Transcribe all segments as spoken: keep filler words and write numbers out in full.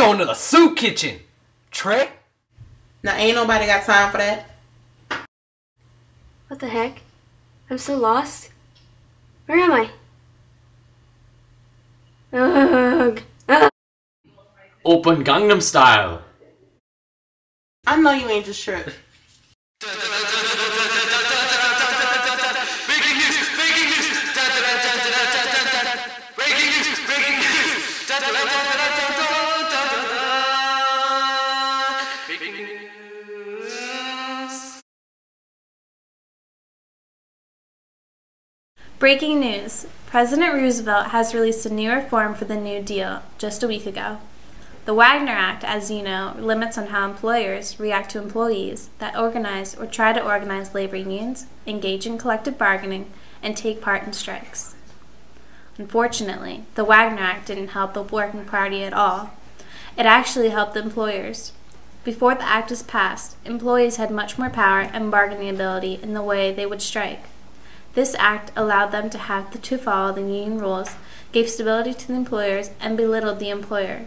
going to the soup kitchen, Trey. Now ain't nobody got time for that. What the heck? I'm so lost. Where am I? Ugh. Ugh. Open Gangnam Style. I know you ain't just sure. Breaking news. President Roosevelt has released a new reform for the New Deal just a week ago. The Wagner Act, as you know, limits on how employers react to employees that organize or try to organize labor unions, engage in collective bargaining, and take part in strikes. Unfortunately, the Wagner Act didn't help the working party at all. It actually helped the employers. Before the act was passed, employees had much more power and bargaining ability in the way they would strike. This act allowed them to have to follow the union rules, gave stability to the employers, and belittled the employer.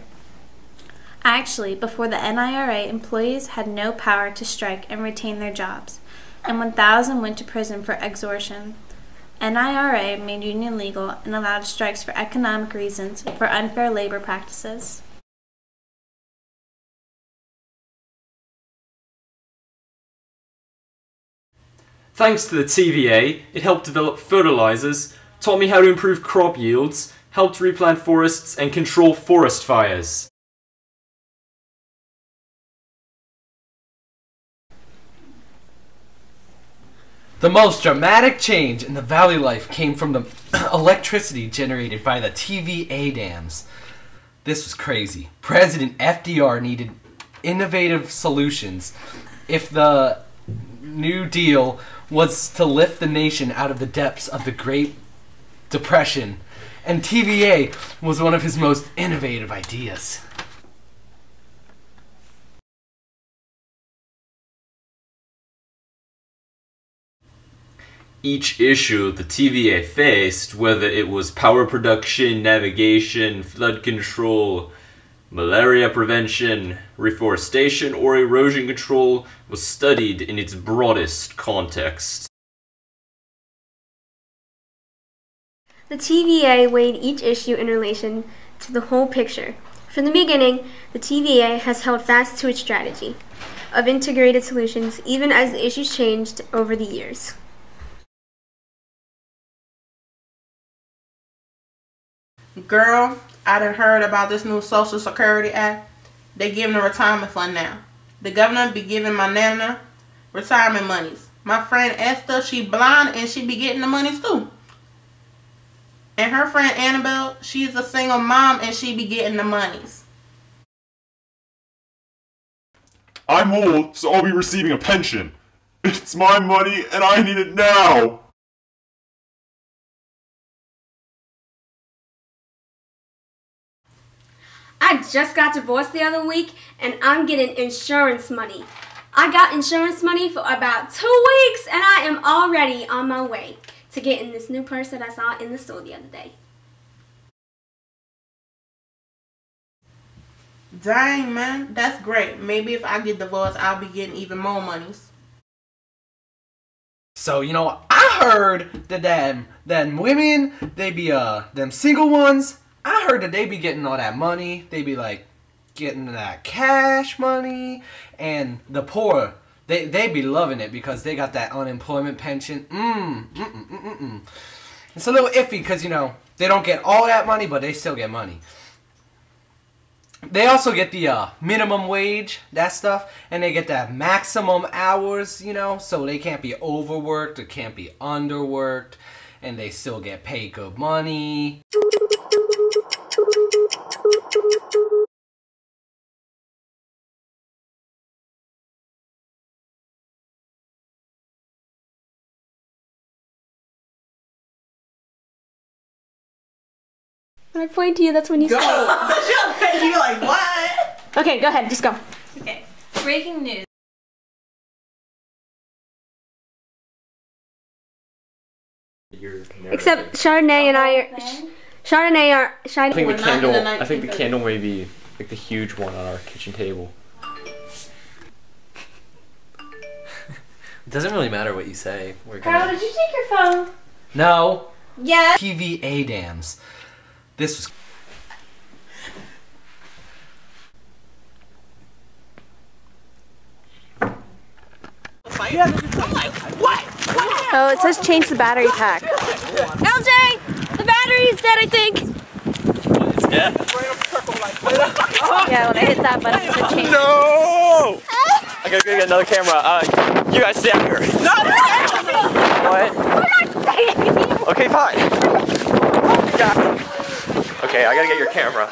Actually, before the N I R A, employees had no power to strike and retain their jobs, and one thousand went to prison for extortion. N I R A made union legal and allowed strikes for economic reasons for unfair labor practices. Thanks to the T V A, it helped develop fertilizers, taught me how to improve crop yields, helped replant forests and control forest fires. The most dramatic change in the valley life came from the electricity generated by the T V A dams. This was crazy. President F D R needed innovative solutions if the New Deal was to lift the nation out of the depths of the Great Depression, and T V A was one of his most innovative ideas. Each issue the T V A faced, whether it was power production, navigation, flood control, malaria prevention, reforestation, or erosion control, was studied in its broadest context. The T V A weighed each issue in relation to the whole picture. From the beginning, the T V A has held fast to its strategy of integrated solutions, even as the issues changed over the years. Girl, I done heard about this new Social Security Act. They giving a retirement fund now. The governor be giving my nana retirement monies. My friend Esther, she blind and she be getting the monies too. And her friend Annabelle, she's a single mom and she be getting the monies. I'm old, so I'll be receiving a pension. It's my money and I need it now. I just got divorced the other week, and I'm getting insurance money. I got insurance money for about two weeks, and I am already on my way to getting this new purse that I saw in the store the other day. Dang, man, that's great. Maybe if I get divorced, I'll be getting even more monies. So, you know, I heard that them, them women, they be, uh, them single ones, I heard that they be getting all that money. They be like getting that cash money, and the poor, they they be loving it because they got that unemployment pension. Mm, mm, mm, mm, mm. It's a little iffy because, you know, they don't get all that money, but they still get money. They also get the uh, minimum wage, that stuff, and they get that maximum hours, you know, so they can't be overworked or can't be underworked, and they still get paid good money. When I point to you, that's when you go. You're like, what? Okay, go ahead, just go. Okay, breaking news. Except Chardonnay and I are. Chardonnay are. Chardonnay. I think the candle. I think the candle may be Like the huge one on our kitchen table. It doesn't really matter what you say. We're gonna... Carl, did you take your phone? No. Yeah. T V A dams. This was... Yeah, I'm like, what? What? Oh, it says change the battery pack. L J, the battery is dead, I think. It's dead? Yeah, when I hit that button, it said change. No! I gotta go get another camera. Uh, you guys stay out here. No! What? We're not staying. Okay, fine. Okay, I gotta get your camera.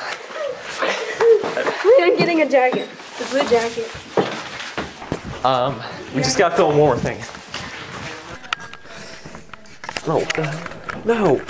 We are getting a jacket. The blue jacket. Um, we yeah. just gotta film one more thing. No, no.